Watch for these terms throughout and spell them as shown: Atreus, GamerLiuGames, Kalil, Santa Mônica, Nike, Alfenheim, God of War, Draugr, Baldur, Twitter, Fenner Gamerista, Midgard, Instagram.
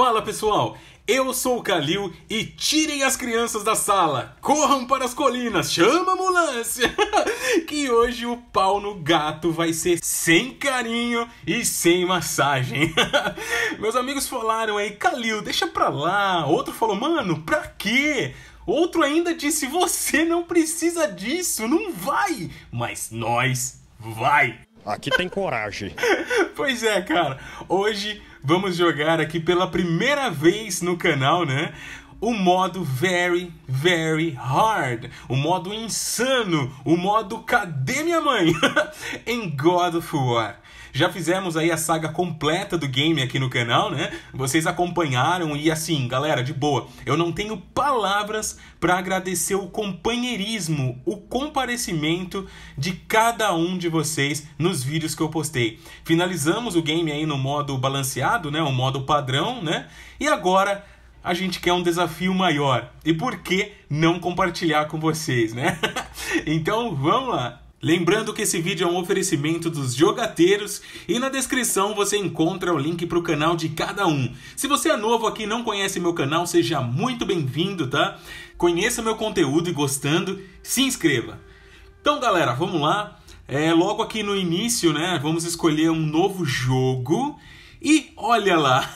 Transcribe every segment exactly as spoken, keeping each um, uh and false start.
Fala pessoal, eu sou o Kalil e tirem as crianças da sala, corram para as colinas, chama a ambulância, que hoje o pau no gato vai ser sem carinho e sem massagem. Meus amigos falaram aí, Kalil, deixa pra lá, outro falou, mano, pra quê? Outro ainda disse, você não precisa disso, não vai, mas nós vai. Aqui tem coragem. Pois é, cara. Hoje vamos jogar aqui pela primeira vez no canal, né? O modo Very, Very Hard. O modo insano. O modo Cadê Minha Mãe? Em God of War. Já fizemos aí a saga completa do game aqui no canal, né? Vocês acompanharam e assim, galera, de boa. Eu não tenho palavras para agradecer o companheirismo, o comparecimento de cada um de vocês nos vídeos que eu postei. Finalizamos o game aí no modo balanceado, né? O modo padrão, né? E agora a gente quer um desafio maior. E por que não compartilhar com vocês, né? Então, vamos lá! Lembrando que esse vídeo é um oferecimento dos jogateiros e na descrição você encontra o link para o canal de cada um. Se você é novo aqui e não conhece meu canal, seja muito bem-vindo, tá? Conheça meu conteúdo e gostando, se inscreva. Então, galera, vamos lá. É, logo aqui no início, né, vamos escolher um novo jogo e olha lá,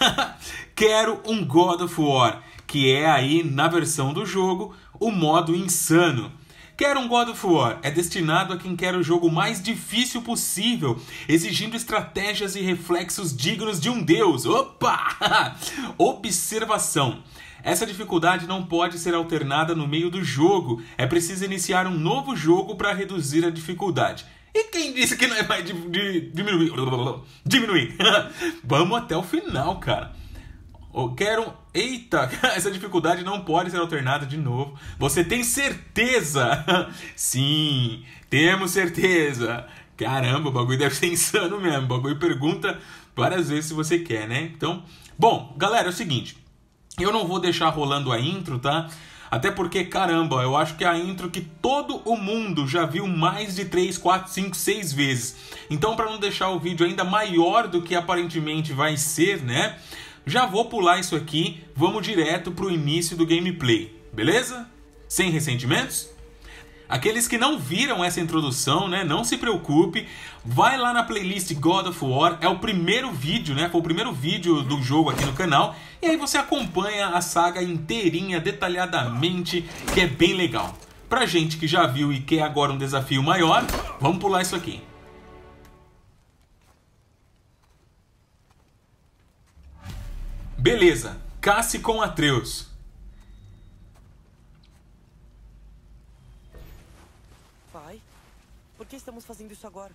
quero um God of War, que é aí na versão do jogo o modo insano. Quero um God of War é destinado a quem quer o jogo mais difícil possível, exigindo estratégias e reflexos dignos de um deus. Opa! Observação. Essa dificuldade não pode ser alternada no meio do jogo. É preciso iniciar um novo jogo para reduzir a dificuldade. E quem disse que não vai diminuir? Diminuir. Vamos até o final, cara. Eu quero... Eita, essa dificuldade não pode ser alternada de novo. Você tem certeza? Sim, temos certeza. Caramba, o bagulho deve ser insano mesmo. O bagulho pergunta várias vezes se você quer, né? Então, bom, galera, é o seguinte. Eu não vou deixar rolando a intro, tá? Até porque, caramba, eu acho que é a intro que todo o mundo já viu mais de três, quatro, cinco, seis vezes. Então, para não deixar o vídeo ainda maior do que aparentemente vai ser, né? Já vou pular isso aqui, vamos direto pro início do gameplay, beleza? Sem ressentimentos? Aqueles que não viram essa introdução, né, não se preocupe, vai lá na playlist God of War, é o primeiro vídeo, né, foi o primeiro vídeo do jogo aqui no canal, e aí você acompanha a saga inteirinha, detalhadamente, que é bem legal. Pra gente que já viu e quer agora um desafio maior, vamos pular isso aqui. Beleza, casse com Atreus. Pai, por que estamos fazendo isso agora?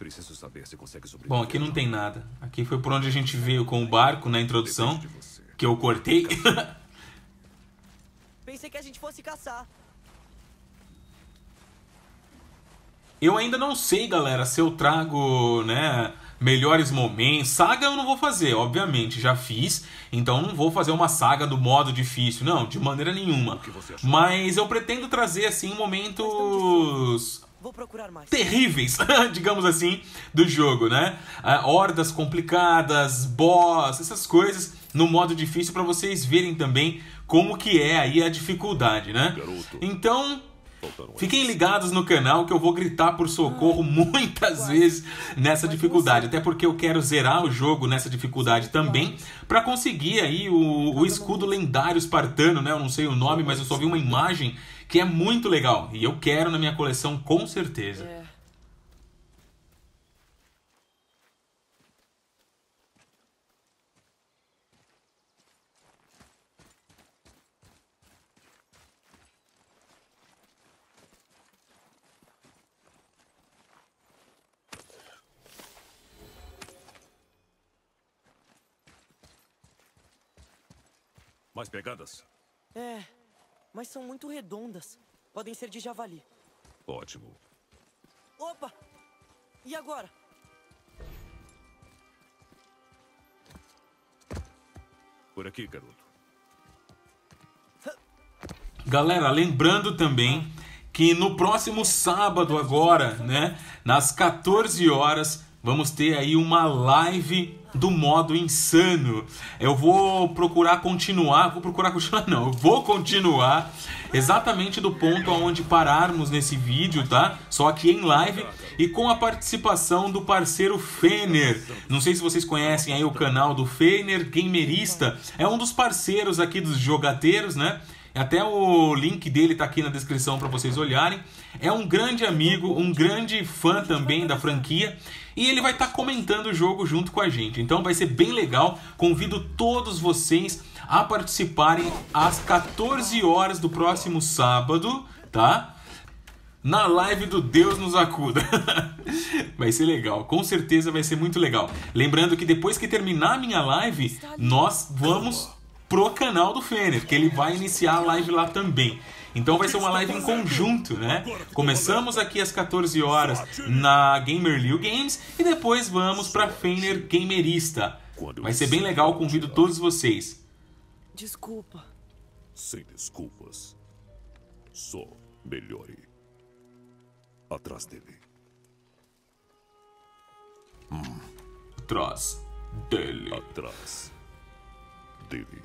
Preciso saber se consegue sobreviver. Bom, aqui não tem nada. Aqui foi por onde a gente veio com o barco na introdução, que eu cortei. Pensei que a gente fosse caçar. Eu ainda não sei, galera, se eu trago, né, melhores momentos. Saga eu não vou fazer, obviamente, já fiz. Então não vou fazer uma saga do modo difícil, não, de maneira nenhuma. Mas eu pretendo trazer, assim, momentos vou procurar mais. Terríveis, digamos assim, do jogo, né? Hordas complicadas, boss, essas coisas no modo difícil pra vocês verem também como que é aí a dificuldade, né? Garoto. Então... fiquem ligados no canal que eu vou gritar por socorro muitas vezes nessa dificuldade, até porque eu quero zerar o jogo nessa dificuldade também para conseguir aí o, o escudo lendário espartano, né? Eu não sei o nome, mas eu só vi uma imagem que é muito legal e eu quero na minha coleção com certeza. Mais pegadas? É, mas são muito redondas. Podem ser de javali. Ótimo. Opa! E agora? Por aqui, garoto. Galera, lembrando também que no próximo sábado agora, né, nas quatorze horas, vamos ter aí uma live do modo insano. Eu vou procurar continuar, vou procurar continuar não, eu vou continuar exatamente do ponto aonde pararmos nesse vídeo, tá? Só aqui em live e com a participação do parceiro Fenner. Não sei se vocês conhecem aí o canal do Fenner Gamerista, é um dos parceiros aqui dos jogateiros, né? Até o link dele tá aqui na descrição para vocês olharem. É um grande amigo, um grande fã também da franquia. E ele vai estar tá comentando o jogo junto com a gente. Então vai ser bem legal. Convido todos vocês a participarem às quatorze horas do próximo sábado, tá? Na live do Deus nos acuda. Vai ser legal, com certeza vai ser muito legal. Lembrando que depois que terminar a minha live, nós vamos pro canal do Fenner, que ele vai iniciar a live lá também. Então vai ser uma live em conjunto, né? Começamos aqui às quatorze horas na GamerLiuGames e depois vamos para Fenner Gamerista. Vai ser bem legal, convido todos vocês. Desculpa. Sem desculpas. Só melhore. Atrás dele. Hum. Atrás dele. Atrás dele.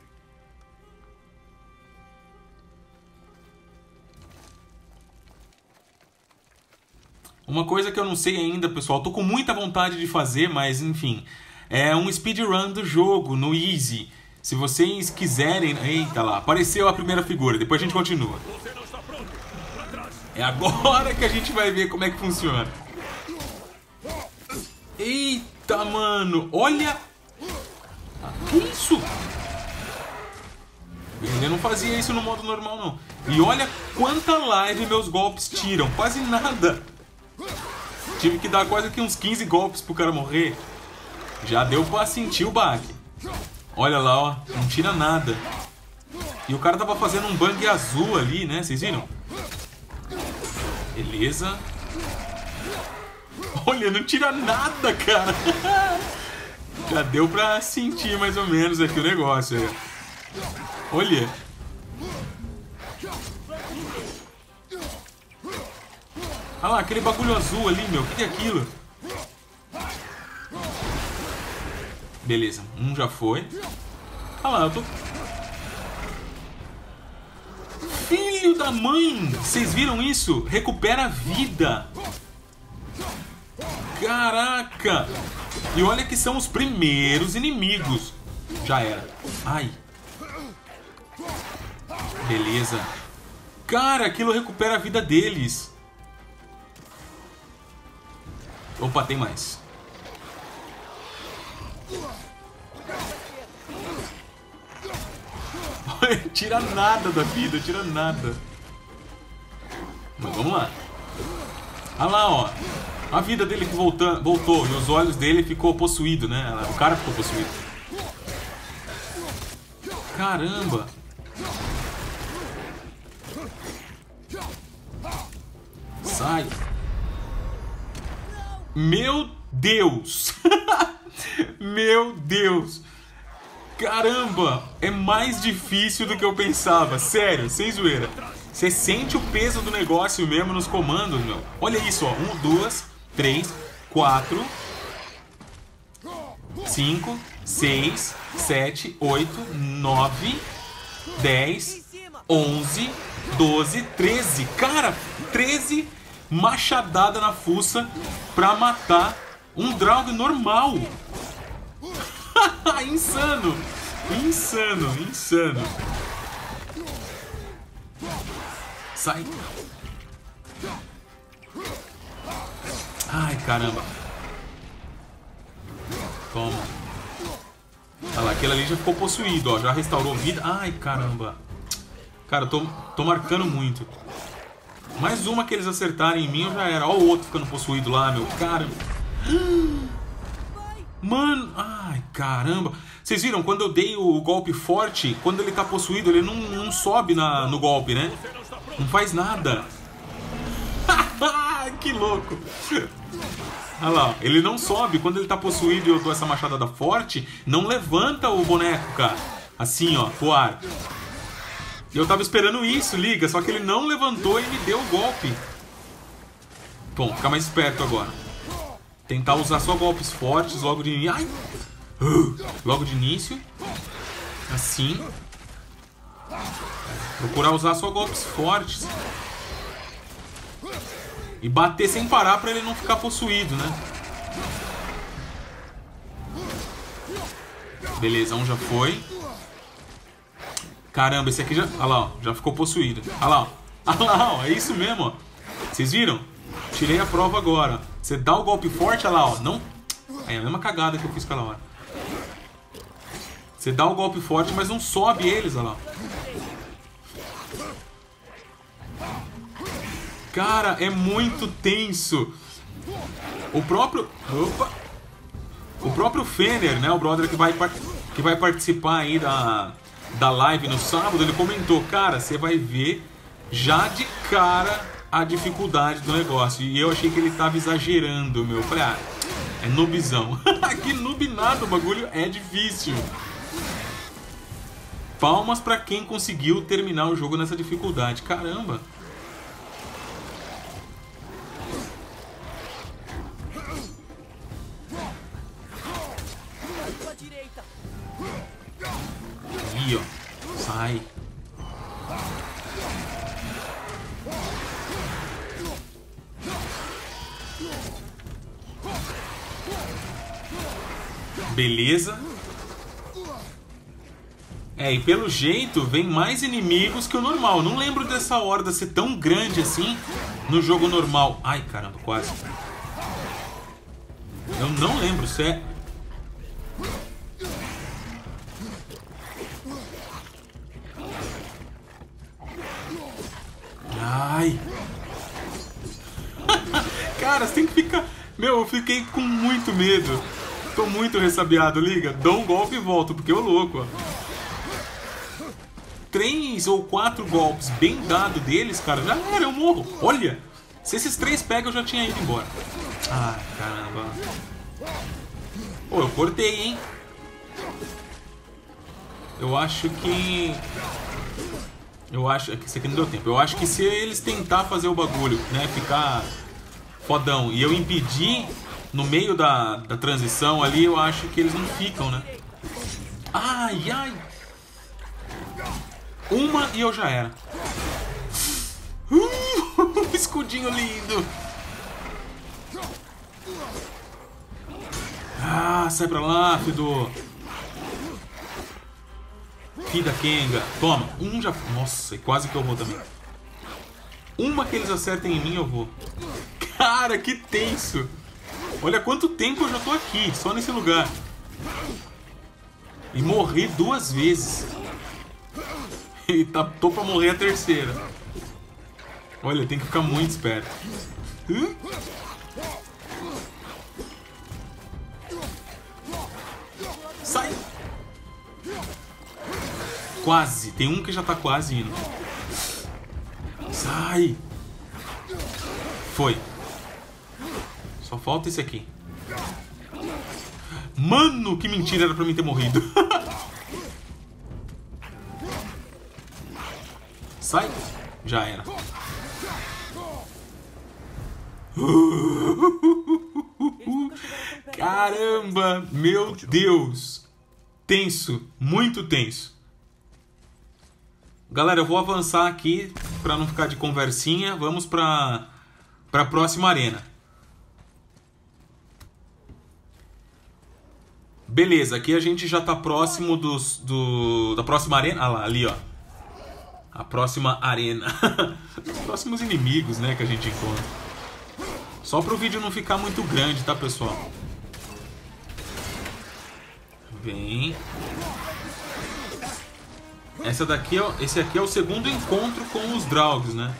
Uma coisa que eu não sei ainda, pessoal, tô com muita vontade de fazer, mas enfim, é um speedrun do jogo no Easy. Se vocês quiserem... Eita lá, apareceu a primeira figura, depois a gente continua. É agora que a gente vai ver como é que funciona. Eita, mano, olha! Que isso? Eu não fazia isso no modo normal, não. E olha quanta live meus golpes tiram, quase nada. Tive que dar quase que uns quinze golpes pro cara morrer. Já deu pra sentir o baque. Olha lá, ó. Não tira nada. E o cara tava fazendo um bang azul ali, né? Vocês viram? Beleza. Olha, não tira nada, cara. Já deu pra sentir mais ou menos aqui o negócio. Olha. Olha lá, aquele bagulho azul ali, meu. O que é aquilo? Beleza, um já foi. Olha lá, eu tô... Filho da mãe! Vocês viram isso? Recupera a vida! Caraca! E olha que são os primeiros inimigos. Já era. Ai. Beleza. Cara, aquilo recupera a vida deles. Opa, tem mais. Tira nada da vida, tira nada. Mas vamos lá. Olha lá, ó. A vida dele que volta, voltou e os olhos dele ficou possuído, né? O cara ficou possuído. Caramba. Sai. Meu Deus! Meu Deus! Caramba! É mais difícil do que eu pensava. Sério, sem zoeira. Você sente o peso do negócio mesmo nos comandos, meu. Olha isso, ó. Um, duas, três, quatro, cinco, seis, sete, oito, nove, dez, onze, doze, treze. Cara, treze... machadada na fuça pra matar um Draugr normal. Insano, insano, insano. Sai. Ai, caramba. Toma. Olha lá, aquele ali já ficou possuído, ó. Já restaurou vida. Ai, caramba. Cara, eu tô, tô marcando muito. Mais uma que eles acertarem em mim, eu já era. Olha o outro ficando possuído lá, meu. Cara. Mano. Ai, caramba. Vocês viram? Quando eu dei o golpe forte, quando ele tá possuído, ele não, não sobe na, no golpe, né? Não faz nada. Que louco. Olha lá. Ele não sobe. Quando ele tá possuído e eu dou essa machadada forte, não levanta o boneco, cara. Assim, ó. Pro ar. Eu tava esperando isso, liga, só que ele não levantou e me deu o golpe. Bom, fica mais esperto agora. Tentar usar só golpes fortes logo de início. Ai! Uh, logo de início. Assim. Procurar usar só golpes fortes. E bater sem parar pra ele não ficar possuído, né? Beleza, um já foi. Caramba, esse aqui já... Olha lá, ó, já ficou possuído. Olha lá, ó. Olha lá, ó, é isso mesmo, ó. Vocês viram? Tirei a prova agora. Você dá o golpe forte, olha lá, ó. Não... É a mesma cagada que eu fiz aquela hora. Você dá o golpe forte, mas não sobe eles, olha lá. Cara, é muito tenso. O próprio... Opa! O próprio Fenner, né? O brother que vai, que vai participar aí da, da live no sábado, ele comentou, cara, você vai ver já de cara a dificuldade do negócio. E eu achei que ele tava exagerando, meu. Eu falei, ah, é noobzão. Que noob nada, o bagulho é difícil. Palmas pra quem conseguiu terminar o jogo nessa dificuldade. Caramba! Aí, ó. Sai. Beleza. É, e pelo jeito vem mais inimigos que o normal. Não lembro dessa horda ser tão grande assim no jogo normal. Ai, caramba, quase. Eu não lembro se é... Ai. Cara, você tem que ficar... Meu, eu fiquei com muito medo. Tô muito ressabiado, liga. Dou um golpe e volto, porque eu louco, ó. Três ou quatro golpes bem dado deles, cara. Já era, eu morro. Olha, se esses três pegam, eu já tinha ido embora. Ai, caramba. Pô, eu cortei, hein. Eu acho que... Eu acho que isso aqui não deu tempo. Eu acho que se eles tentar fazer o bagulho, né, ficar fodão, e eu impedir no meio da, da transição ali, eu acho que eles não ficam, né? Ai, ai! Uma e eu já era. Uh, escudinho lindo! Ah, sai pra lá, Fido! Vida Kenga. Toma. Um já... Nossa, quase que eu vou também. Uma que eles acertem em mim, eu vou. Cara, que tenso. Olha quanto tempo eu já tô aqui, só nesse lugar. E morri duas vezes. E tá, tô pra morrer a terceira. Olha, tem que ficar muito esperto. Hum? Sai! Quase. Tem um que já tá quase indo. Sai. Foi. Só falta esse aqui. Mano, que mentira. Era pra mim ter morrido. Sai. Já era. Caramba. Meu Deus. Tenso. Muito tenso. Galera, eu vou avançar aqui para não ficar de conversinha. Vamos para a próxima arena. Beleza, aqui a gente já tá próximo dos, do, da próxima arena. Ah lá, ali ó. A próxima arena. Os próximos inimigos, né, que a gente encontra. Só para o vídeo não ficar muito grande, tá, pessoal? Vem... Essa daqui é, esse aqui é o segundo encontro com os Draugr, né?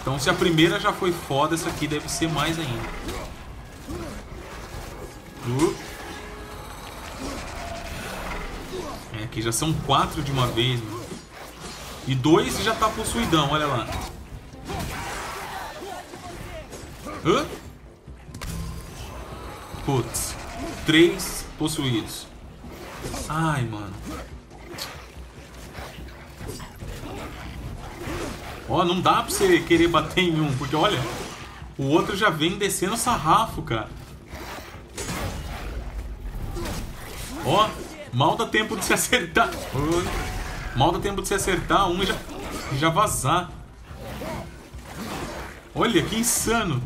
Então se a primeira já foi foda, essa aqui deve ser mais ainda. Uh. É, aqui já são quatro de uma vez, mano. E dois já tá possuidão, olha lá. Uh. Putz. Três possuídos. Ai, mano. Ó, oh, não dá pra você querer bater em um, porque olha, o outro já vem descendo sarrafo, cara. Ó, oh, mal dá tempo de se acertar. Oh, mal dá tempo de se acertar. Um e já, já vazar. Olha, que insano.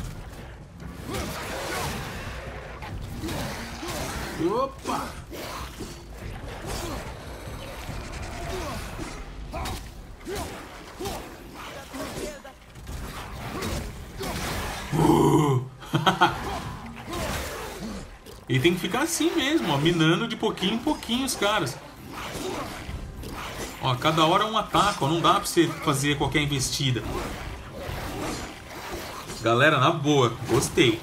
Opa! Uh! E tem que ficar assim mesmo, ó, minando de pouquinho em pouquinho os caras. Ó, cada hora um ataque, ó, não dá pra você fazer qualquer investida. Galera, na boa, gostei.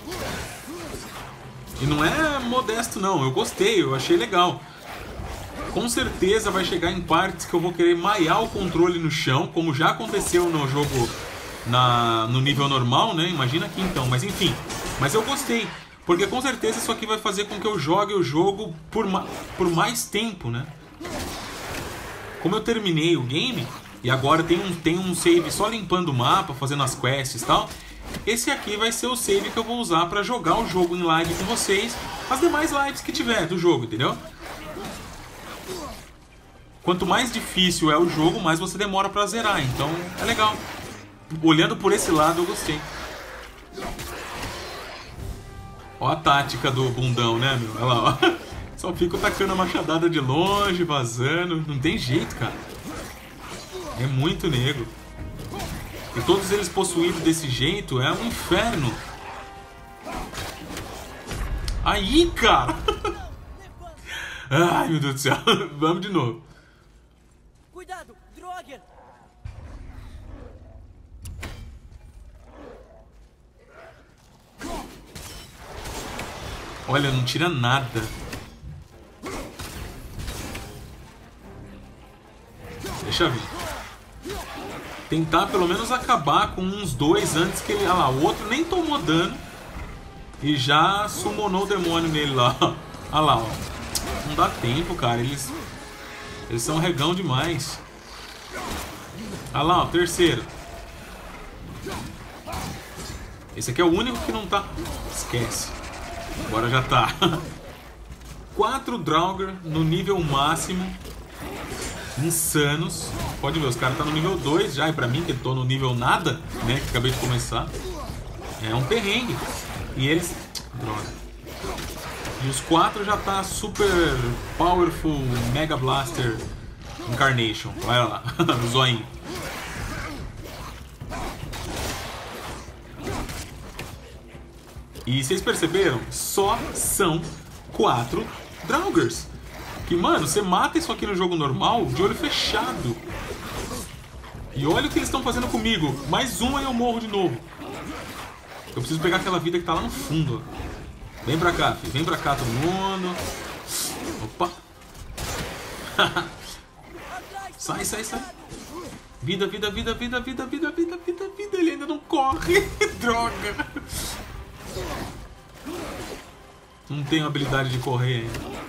E não é modesto não, eu gostei, eu achei legal. Com certeza vai chegar em partes que eu vou querer maiar o controle no chão, como já aconteceu no jogo na, no nível normal, né? Imagina aqui então, mas enfim. Mas eu gostei, porque com certeza isso aqui vai fazer com que eu jogue o jogo por, ma por mais tempo, né? Como eu terminei o game, e agora tem um, tem um save só limpando o mapa, fazendo as quests e tal... Esse aqui vai ser o save que eu vou usar para jogar o jogo em live com vocês, as demais lives que tiver do jogo, entendeu? Quanto mais difícil é o jogo, mais você demora para zerar, então é legal. Olhando por esse lado, eu gostei. Ó a tática do bundão, né, meu? Olha lá, ó. Só fico tacando a machadada de longe, vazando. Não tem jeito, cara. É muito negro. E todos eles possuídos desse jeito é um inferno. Aí, cara! Ai, meu Deus do céu. Vamos de novo. Cuidado, Draugr! Olha, não tira nada. Deixa eu ver. Tentar pelo menos acabar com uns dois antes que ele... Olha lá, o outro nem tomou dano e já summonou o demônio nele lá. Olha lá, ó. Não dá tempo, cara. Eles... Eles são regão demais. Olha lá, ó. Terceiro. Esse aqui é o único que não tá... Esquece. Agora já tá. Quatro Draugr no nível máximo. Insanos. Pode ver, os caras estão tá no nível dois já. E pra mim, que eu tô no nível nada, né? Que acabei de começar. É um perrengue. E eles... Droga. E os quatro já tá super powerful Mega Blaster Incarnation. Olha lá. O zoinho. E vocês perceberam? Só são quatro Draugrs. E, mano, você mata isso aqui no jogo normal de olho fechado. E olha o que eles estão fazendo comigo. Mais um e eu morro de novo. Eu preciso pegar aquela vida que tá lá no fundo. Vem pra cá, filho. Vem pra cá, todo mundo. Opa. Sai, sai, sai. Vida, vida, vida, vida, vida, vida, vida, vida, vida. Ele ainda não corre. Droga. Não tenho habilidade de correr ainda.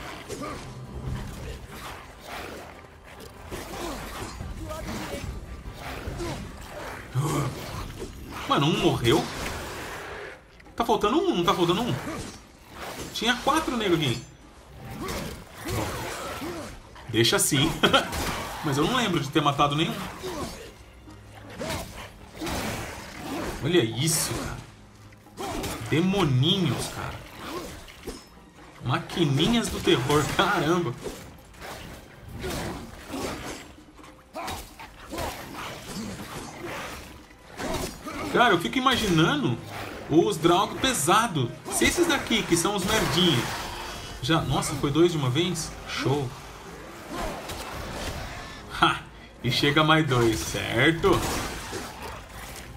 Mano, um morreu. Tá faltando um, não tá faltando um? Tinha quatro negros aqui. Deixa assim. Mas eu não lembro de ter matado nenhum. Olha isso, cara. Demoninhos, cara. Maquininhas do terror, caramba. Cara, eu fico imaginando os Draugr pesado. Se esses daqui, que são os merdinhos. Já, nossa, foi dois de uma vez? Show. Ha! E chega mais dois, certo?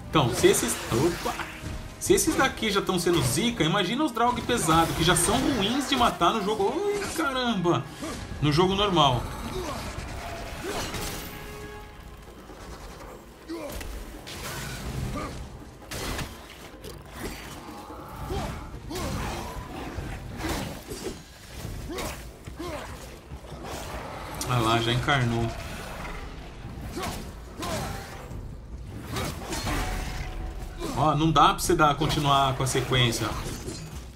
Então, se esses... Opa! Se esses daqui já estão sendo zica, imagina os Draugr pesado, que já são ruins de matar no jogo... Oi, caramba! No jogo normal. Ah lá, já encarnou. Ó, não dá pra você dar, continuar com a sequência.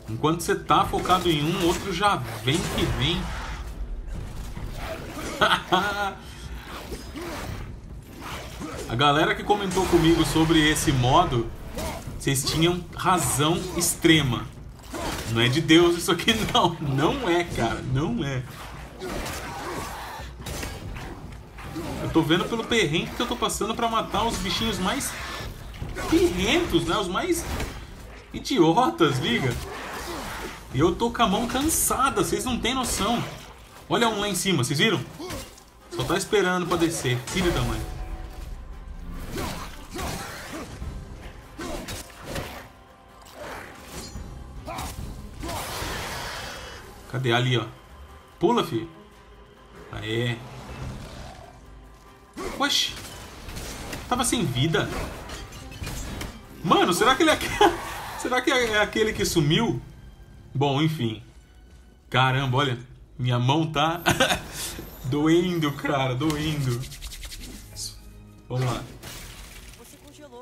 Enquanto você tá focado em um, outro já vem que vem. A galera que comentou comigo sobre esse modo, vocês tinham razão extrema. Não é de Deus isso aqui, não. Não é, cara. Não é. Eu tô vendo pelo perrengue que eu tô passando pra matar os bichinhos mais pirrentos, né? Os mais idiotas, liga. E eu tô com a mão cansada. Vocês não têm noção. Olha um lá em cima. Vocês viram? Só tá esperando pra descer. Filho da mãe. Cadê? Ali, ó. Pula, filho. Aê. Oxi. Tava sem vida. Mano, será que ele é... será que é aquele que sumiu? Bom, enfim. Caramba, olha. Minha mão tá... doendo, cara. Doendo. Vamos lá.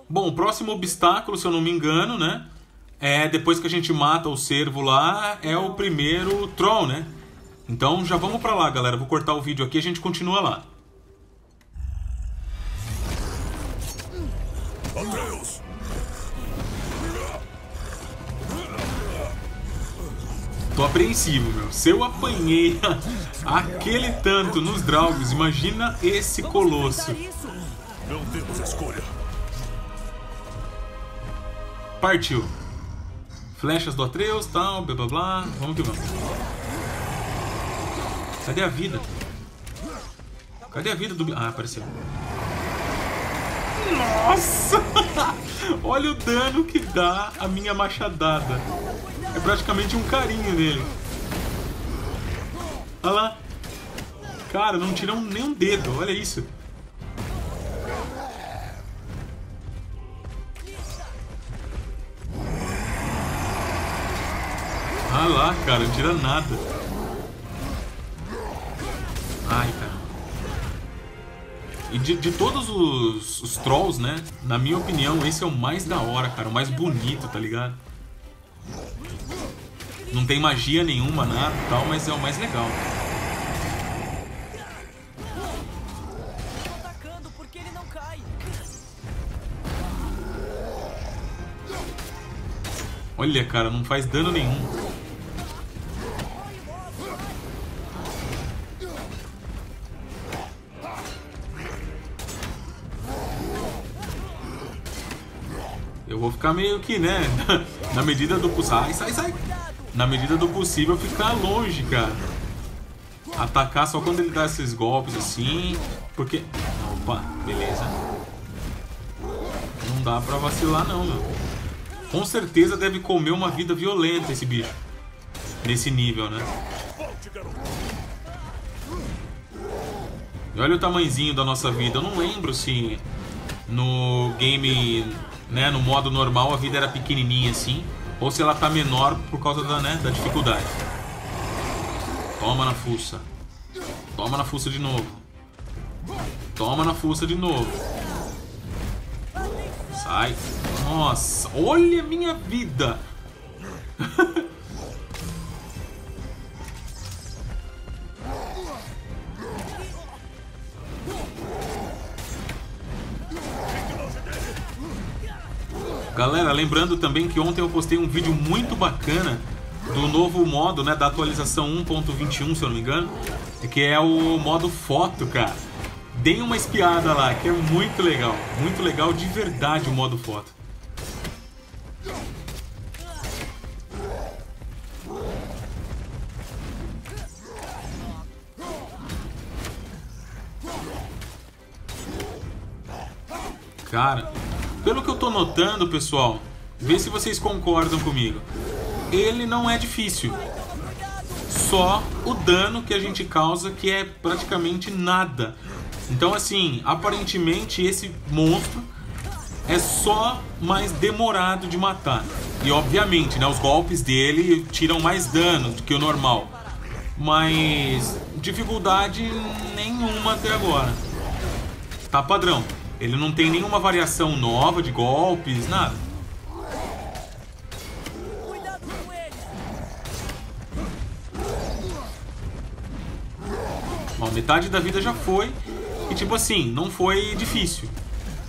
Bom, o próximo obstáculo, se eu não me engano, né? É, depois que a gente mata o cervo lá, é o primeiro troll, né? Então já vamos pra lá, galera. Vou cortar o vídeo aqui e a gente continua lá. Atreus! Tô apreensivo, meu. Se eu apanhei aquele tanto nos Draugrs, imagina esse colosso. Não temos escolha. Partiu. Flechas do Atreus, tal, blá blá blá. Vamos que vamos. Cadê a vida? Cadê a vida do... Ah, apareceu. Nossa! Olha o dano que dá a minha machadada. É praticamente um carinho nele. Olha lá. Cara, não tiram nem um dedo. Olha isso. Olha lá, cara, não tira nada. Ai, cara. E de, de todos os, os trolls, né? Na minha opinião, esse é o mais da hora, cara. O mais bonito, tá ligado? Não tem magia nenhuma, nada e tal, mas é o mais legal. Olha, cara, não faz dano nenhum. Eu vou ficar meio que, né, na medida do possível... Sai, sai, sai! Na medida do possível, ficar longe, cara. Atacar só quando ele dá esses golpes, assim, porque... Opa, beleza. Não dá pra vacilar, não, meu. Com certeza deve comer uma vida violenta esse bicho. Nesse nível, né? E olha o tamanhozinho da nossa vida. Eu não lembro se no game... Né, no modo normal a vida era pequenininha assim, ou se ela tá menor por causa da, né, da dificuldade. Toma na fuça. Toma na fuça de novo. Toma na fuça de novo. Sai. Nossa, olha a minha vida. Galera, lembrando também que ontem eu postei um vídeo muito bacana do novo modo, né, da atualização um ponto vinte e um, se eu não me engano, que é o modo foto, cara. Deem uma espiada lá, que é muito legal, muito legal de verdade o modo foto. Cara... Pelo que eu tô notando, pessoal, vê se vocês concordam comigo. Ele não é difícil. Só o dano que a gente causa, que é praticamente nada. Então, assim, aparentemente esse monstro é só mais demorado de matar. E, obviamente, né, os golpes dele tiram mais dano do que o normal. Mas dificuldade nenhuma até agora. Tá padrão. Ele não tem nenhuma variação nova de golpes, nada. Cuidado com ele. Ó, metade da vida já foi. E tipo assim, não foi difícil.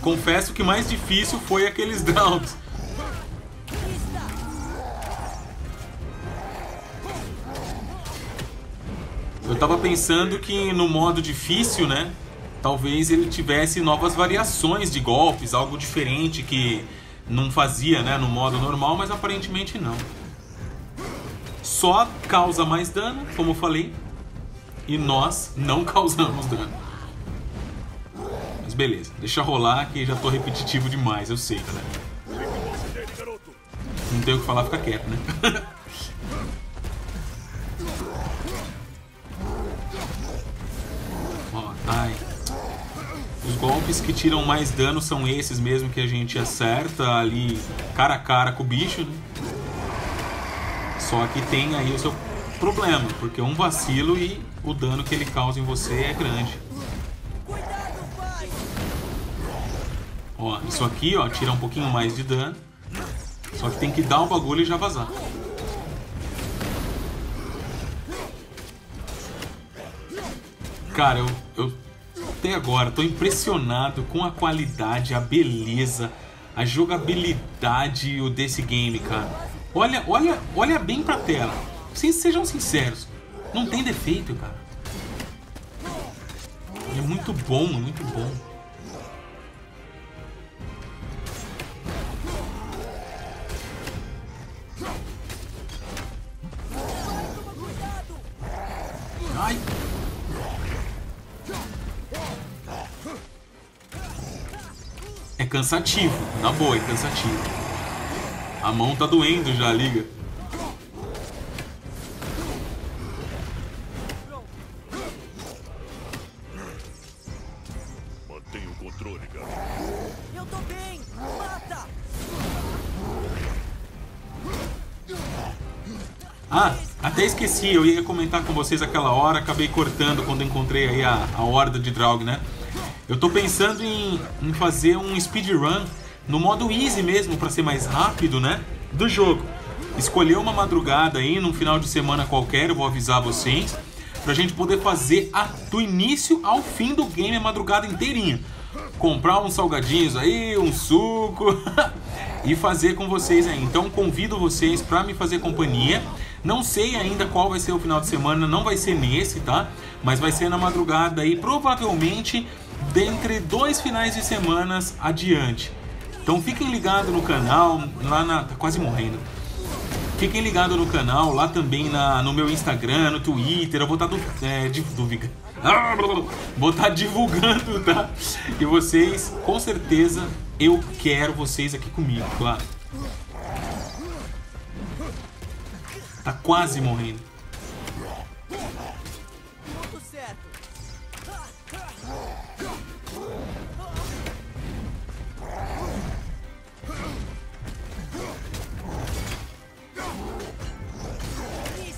Confesso que mais difícil foi aqueles Draugs. Eu tava pensando que no modo difícil, né, talvez ele tivesse novas variações de golpes, algo diferente que não fazia, né, no modo normal, mas aparentemente não. Só causa mais dano, como eu falei, e nós não causamos dano. Mas beleza, deixa rolar que já tô repetitivo demais, eu sei, né? Não tem o que falar, fica quieto, né? Ai. Os golpes que tiram mais dano são esses mesmo que a gente acerta ali cara a cara com o bicho, né? Só que tem aí o seu problema, porque é um vacilo e o dano que ele causa em você é grande. Ó, isso aqui, ó, tira um pouquinho mais de dano. Só que tem que dar o bagulho e já vazar. Cara, eu, eu até agora tô impressionado com a qualidade, a beleza, a jogabilidade desse game, cara. Olha, olha, olha bem pra tela. Vocês sejam sinceros, não tem defeito, cara. É muito bom, é muito bom. Cansativo, na boa, é cansativo. A mão tá doendo já, liga. Mantenha o controle, garoto. Eu tô bem, mata. Ah, até esqueci, eu ia comentar com vocês aquela hora, acabei cortando quando encontrei aí a, a horda de Draugr, né? Eu tô pensando em, em fazer um speedrun no modo easy mesmo, pra ser mais rápido, né, do jogo. Escolher uma madrugada aí, num final de semana qualquer, eu vou avisar vocês, pra gente poder fazer a, do início ao fim do game a madrugada inteirinha. Comprar uns salgadinhos aí, um suco e fazer com vocês aí. Então convido vocês pra me fazer companhia. Não sei ainda qual vai ser o final de semana, não vai ser nesse, tá? Mas vai ser na madrugada aí, provavelmente... dentre dois finais de semanas adiante. Então fiquem ligados no canal, lá na... tá quase morrendo. Fiquem ligados no canal, lá também na, no meu Instagram, no Twitter. Eu vou estar do, é, divulga. Ah, vou estar divulgando, tá? E vocês, com certeza, eu quero vocês aqui comigo, claro. Tá quase morrendo.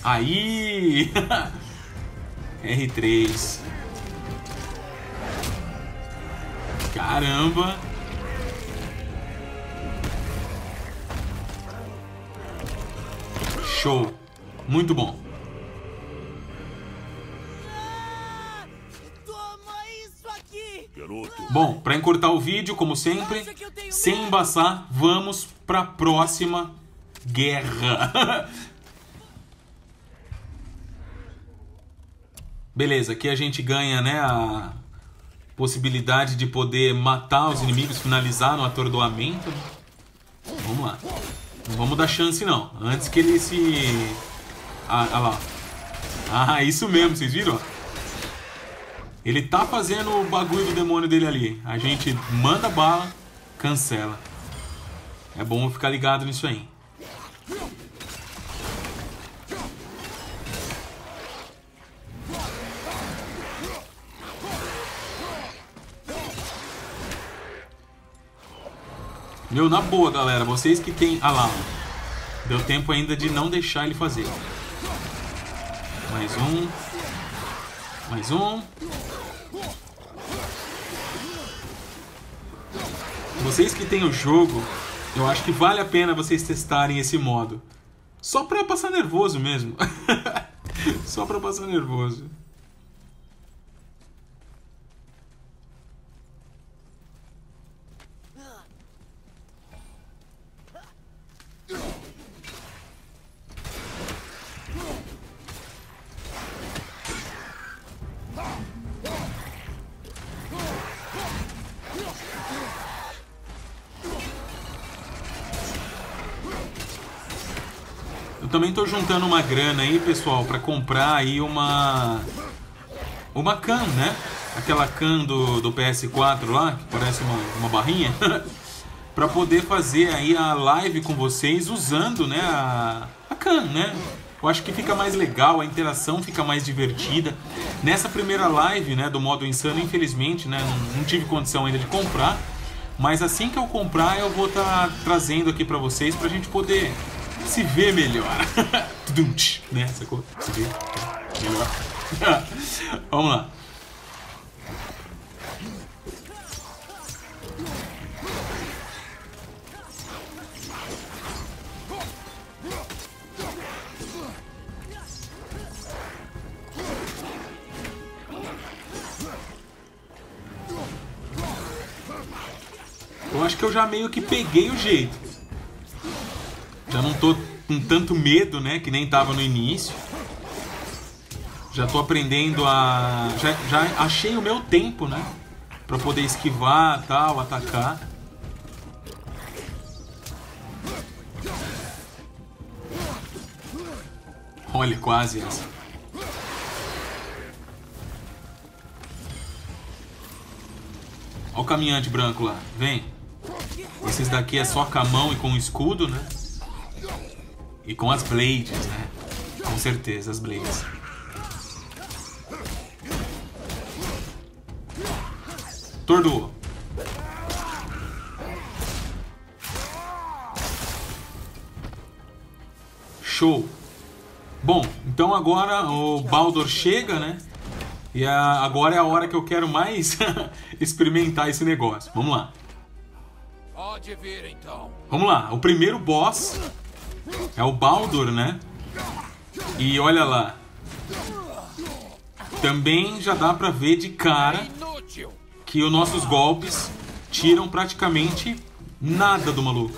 Aí! R três. Caramba! Show! Muito bom! Bom, para encurtar o vídeo, como sempre, sem embaçar, vamos para a próxima guerra. Beleza, aqui a gente ganha, né, a possibilidade de poder matar os inimigos, finalizar no atordoamento. Vamos lá. Não vamos dar chance, não. Antes que ele se... Ah, ah lá. Ah, isso mesmo, vocês viram? Ele tá fazendo o bagulho do demônio dele ali. A gente manda bala, cancela. É bom ficar ligado nisso aí. Meu, na boa, galera, vocês que tem... Ah lá, deu tempo ainda de não deixar ele fazer. Mais um. Mais um. Vocês que tem o jogo, eu acho que vale a pena vocês testarem esse modo. Só pra passar nervoso mesmo. Só pra passar nervoso. também tô juntando uma grana aí, pessoal, para comprar aí uma... Uma can, né? Aquela can do, do P S quatro lá, que parece uma, uma barrinha. Para poder fazer aí a live com vocês usando, né, a, a can, né? Eu acho que fica mais legal, a interação fica mais divertida. Nessa primeira live, né, do modo insano, infelizmente, né, não, não tive condição ainda de comprar. Mas assim que eu comprar, eu vou estar tá trazendo aqui para vocês, para a gente poder se ver melhor. Né, sacou? Se ver melhor. Vamos lá. Eu acho que eu já meio que peguei o jeito. Já não tô com tanto medo, né? Que nem tava no início. Já tô aprendendo a... Já, já achei o meu tempo, né? Pra poder esquivar, tal, atacar. Olha, quase essa. Olha o caminhante branco lá. Vem. Esses daqui é só com a mão e com o escudo, né? E com as blades, né? Com certeza, as blades. Tordoou. Show. Bom, então agora o Baldur chega, né? E a... agora é a hora que eu quero mais experimentar esse negócio. Vamos lá. Pode vir, então. Vamos lá. O primeiro boss é o Baldur, né? E olha lá. Também já dá pra ver de cara que os nossos golpes tiram praticamente nada do maluco.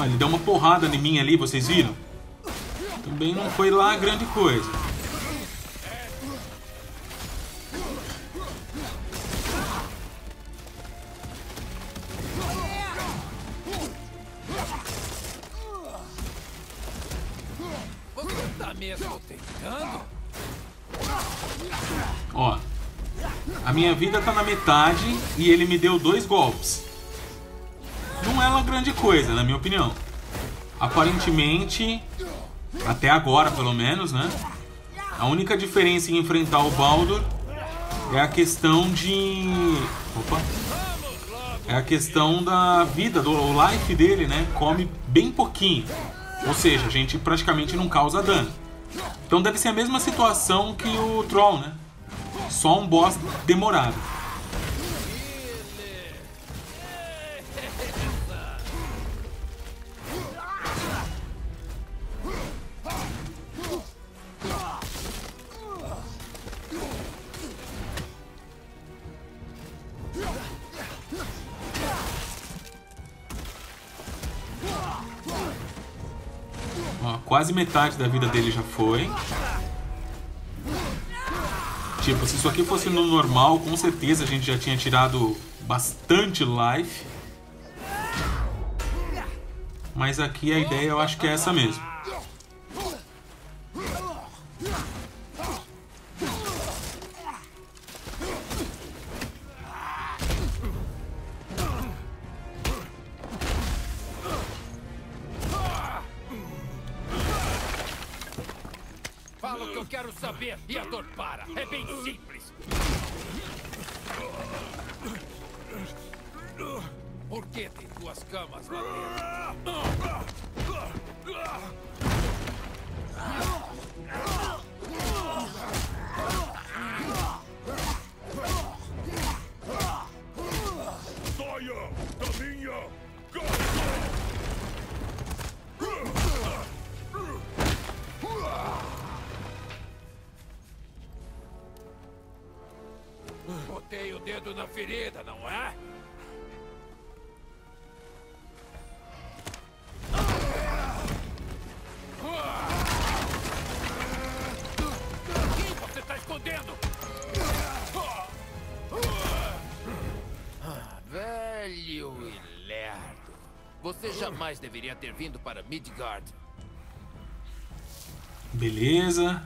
Ah, ele deu uma porrada em mim ali, vocês viram? Também não foi lá grande coisa. Você tá mesmo tentando? Ó, a minha vida tá na metade e ele me deu dois golpes. Não é uma grande coisa, na minha opinião. Aparentemente, até agora pelo menos, né? A única diferença em enfrentar o Baldur é a questão de... Opa! É a questão da vida, do life dele, né? Come bem pouquinho. Ou seja, a gente praticamente não causa dano. Então deve ser a mesma situação que o Troll, né? Só um boss demorado. Quase metade da vida dele já foi. Tipo, se isso aqui fosse no normal, com certeza a gente já tinha tirado bastante life. Mas aqui a ideia eu acho que é essa mesmo. Ferida, não é? Você jamais deveria ter vindo para Midgard. Beleza.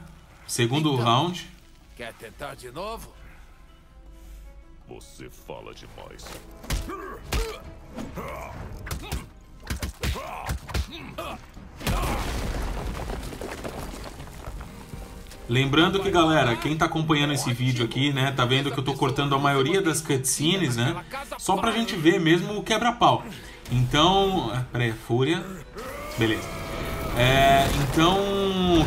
Segundo então, round. Quer tentar de novo? Você fala demais. Lembrando que, galera, quem tá acompanhando esse vídeo aqui, né, tá vendo que eu tô cortando a maioria das cutscenes, né, só pra gente ver mesmo o quebra-pau. Então, peraí, fúria, beleza. É, então,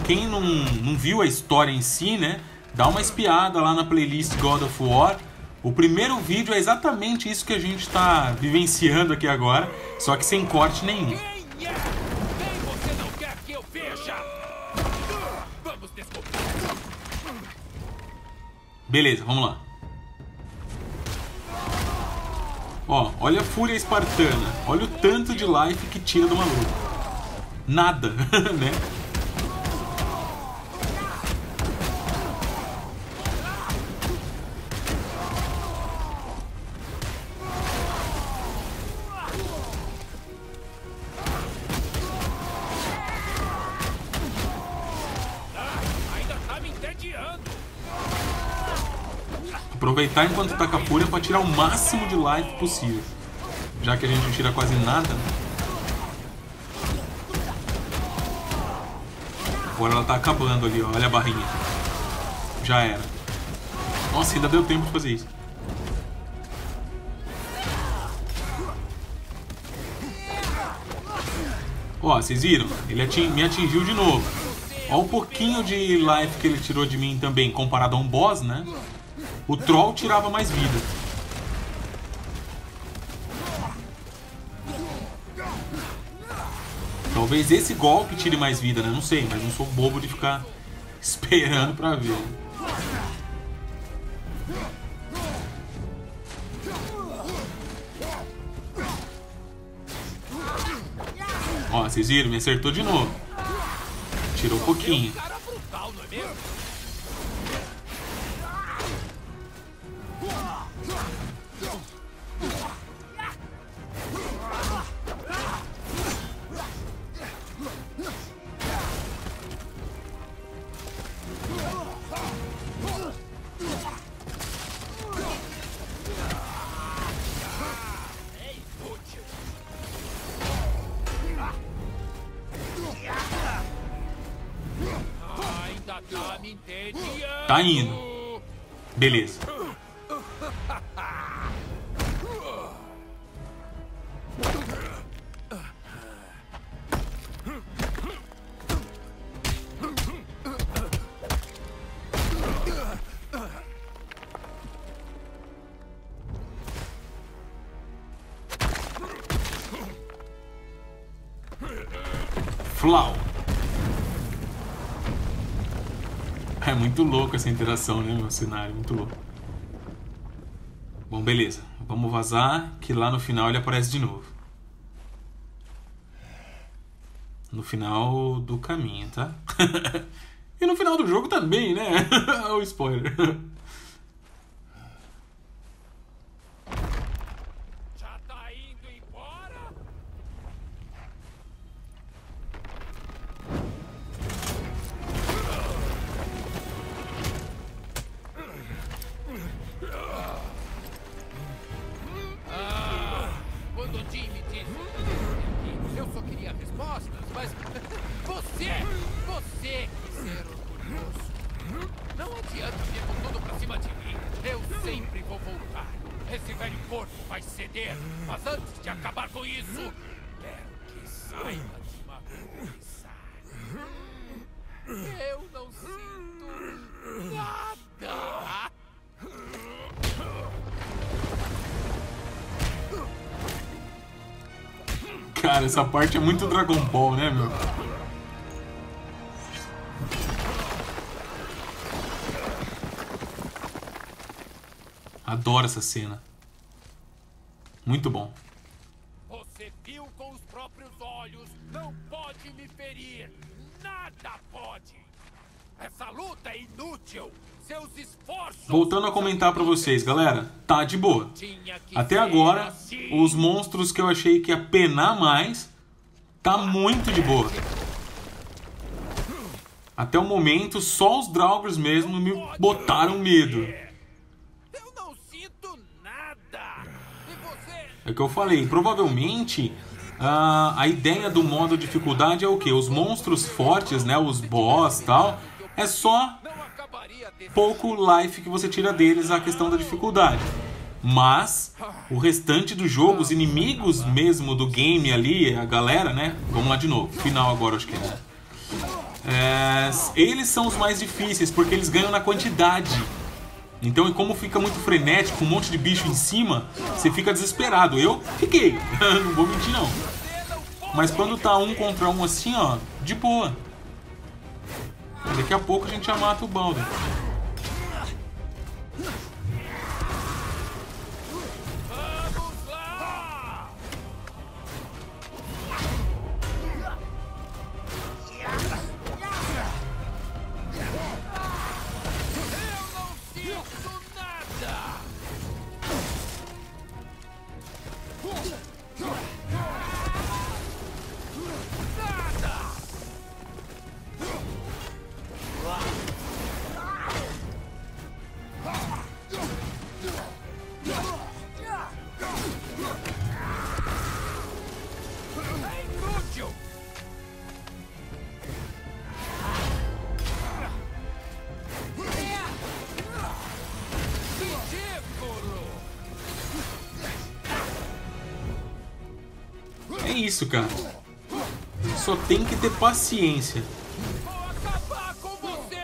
quem não, não viu a história em si, né, dá uma espiada lá na playlist God of War. O primeiro vídeo é exatamente isso que a gente tá vivenciando aqui agora, só que sem corte nenhum. Beleza, vamos lá. Ó, olha a fúria espartana. Olha o tanto de life que tira do maluco. Nada, né? Aproveitar enquanto tá com a fúria para tirar o máximo de life possível, já que a gente não tira quase nada, né? Agora ela tá acabando ali, ó. Olha a barrinha. Já era. Nossa, ainda deu tempo de fazer isso. Ó, vocês viram? Ele ating... me atingiu de novo. Ó, um pouquinho de life que ele tirou de mim também, comparado a um boss, né? O troll tirava mais vida. Talvez esse golpe tire mais vida, né? Não sei, mas não sou bobo de ficar esperando pra ver. Ó, vocês viram? Me acertou de novo. Tirou um pouquinho. Tá indo. Beleza. Flau. É muito louco essa interação, né? Meu cenário, muito louco. Bom, beleza. Vamos vazar, que lá no final ele aparece de novo. No final do caminho, tá? E no final do jogo também, né? O spoiler. Já tá indo embora? Cara, essa parte é muito Dragon Ball, né, meu? Adoro essa cena. Muito bom. Você viu com os próprios olhos. Não pode me ferir. Nada pode. Essa luta é inútil. Voltando a comentar pra vocês, galera, tá de boa. Até agora, os monstros que eu achei que ia penar mais, tá muito de boa. Até o momento, só os Draugrs mesmo me botaram medo. É o que eu falei, provavelmente... Uh, a ideia do modo dificuldade é o que? Os monstros fortes, né? Os boss e tal. É só pouco life que você tira deles, a questão da dificuldade. Mas o restante do jogo, os inimigos mesmo do game ali, a galera, né? Vamos lá de novo. Final agora, acho que é. é. Eles são os mais difíceis, porque eles ganham na quantidade. Então, e como fica muito frenético, um monte de bicho em cima, você fica desesperado. Eu fiquei, não vou mentir não. Mas quando tá um contra um assim, ó, de boa. Daqui a pouco a gente já mata o Baldur. Isso, cara. Só tem que ter paciência. Vou acabar com você.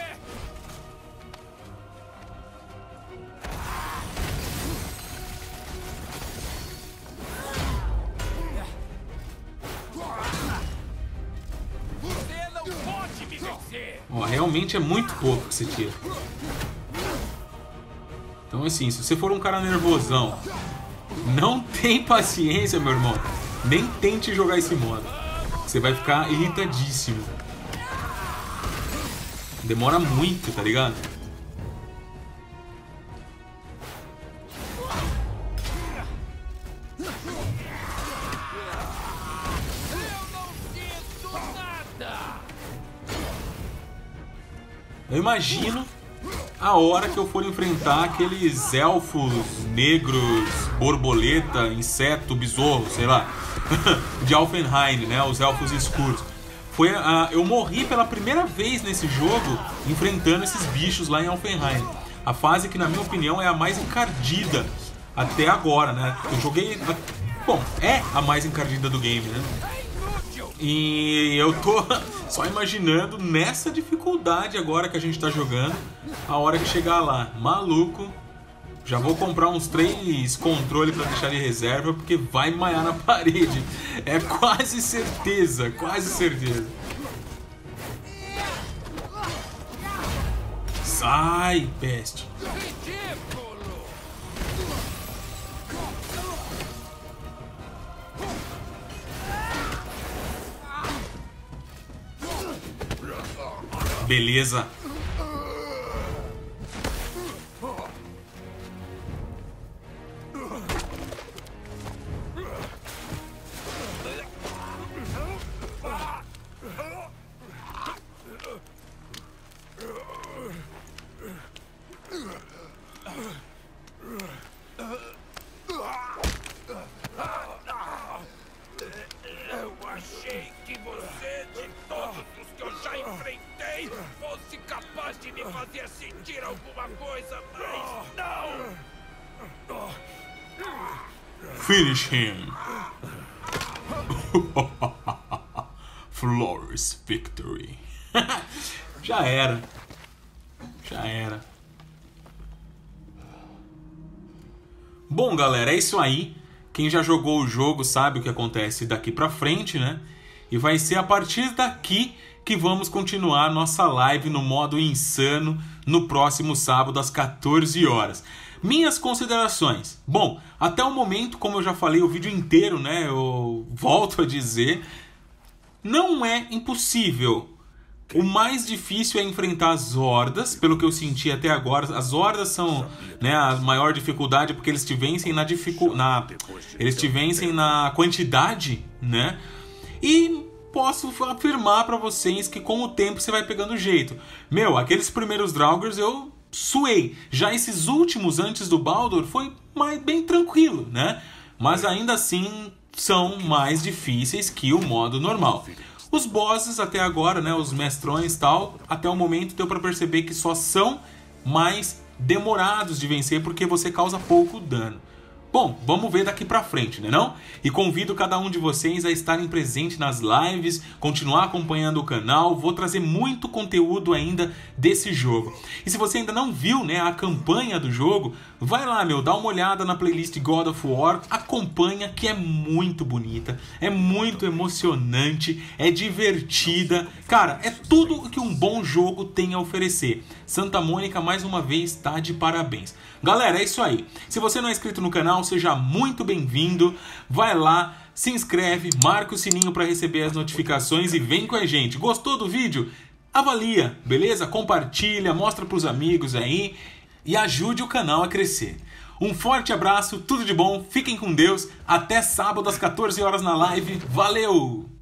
Você não pode me vencer. Ó, realmente é muito pouco que você tira. Então, assim, se você for um cara nervosão, não tem paciência, meu irmão. Nem tente jogar esse modo. Você vai ficar irritadíssimo. Demora muito, tá ligado? Eu imagino a hora que eu for enfrentar aqueles elfos negros, borboleta, inseto, besouro, sei lá. De Alfenheim, né? Os elfos escuros. Foi, uh, eu morri pela primeira vez nesse jogo enfrentando esses bichos lá em Alfenheim. A fase que, na minha opinião, é a mais encardida até agora, né? Eu joguei... Bom, é a mais encardida do game, né? E eu tô só imaginando nessa dificuldade agora que a gente tá jogando, a hora que chegar lá. Maluco. Já vou comprar uns três controles para deixar de reserva, porque vai maiar na parede. É quase certeza, quase certeza. Sai, peste. Beleza. Finish him. Flawless victory. Já era. Já era. Bom, galera, é isso aí. Quem já jogou o jogo sabe o que acontece daqui pra frente, né? E vai ser a partir daqui que vamos continuar nossa live no modo insano no próximo sábado às quatorze horas. Minhas considerações. Bom, até o momento, como eu já falei o vídeo inteiro, né? Eu volto a dizer, não é impossível O mais difícil é enfrentar as hordas, pelo que eu senti até agora. As hordas são, né, a maior dificuldade, porque eles te vencem na dificu... na eles te vencem na quantidade, né? E posso afirmar pra vocês que com o tempo você vai pegando o jeito. Meu, aqueles primeiros Draugrs eu suei. Já esses últimos antes do Baldur foi mais, bem tranquilo, né? Mas ainda assim são mais difíceis que o modo normal. Os bosses até agora, né, os mestrões e tal, até o momento deu pra perceber que só são mais demorados de vencer porque você causa pouco dano. Bom, vamos ver daqui pra frente, né não? E convido cada um de vocês a estarem presentes nas lives, continuar acompanhando o canal, vou trazer muito conteúdo ainda desse jogo. E se você ainda não viu, né, a campanha do jogo, vai lá, meu, dá uma olhada na playlist God of War, acompanha, que é muito bonita, é muito emocionante, é divertida. Cara, é tudo o que um bom jogo tem a oferecer. Santa Mônica, mais uma vez, está de parabéns. Galera, é isso aí. Se você não é inscrito no canal, seja muito bem-vindo. Vai lá, se inscreve, marca o sininho para receber as notificações e vem com a gente. Gostou do vídeo? Avalia, beleza? Compartilha, mostra para os amigos aí. E ajude o canal a crescer. Um forte abraço, tudo de bom, fiquem com Deus. Até sábado às quatorze horas na live. Valeu!